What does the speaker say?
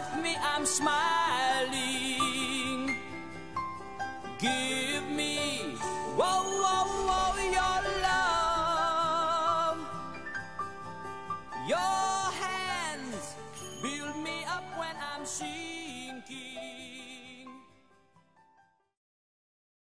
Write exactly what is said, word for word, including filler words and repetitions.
with me, I'm smiling.